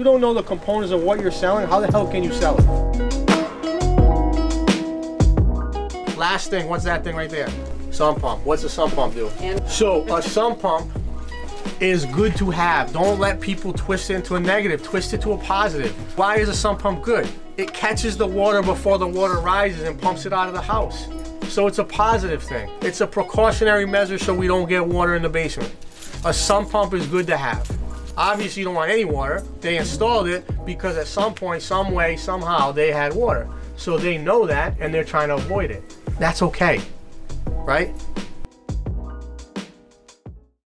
you don't know the components of what you're selling, how the hell can you sell it? Last thing, what's that thing right there? Sump pump. What's a sump pump do? So a sump pump is good to have. Don't let people twist it into a negative. Twist it to a positive. Why is a sump pump good? It catches the water before the water rises and pumps it out of the house. So it's a positive thing. It's a precautionary measure so we don't get water in the basement. A sump pump is good to have. Obviously you don't want any water. They installed it because at some point, some way, somehow they had water. So they know that and they're trying to avoid it. That's okay, right?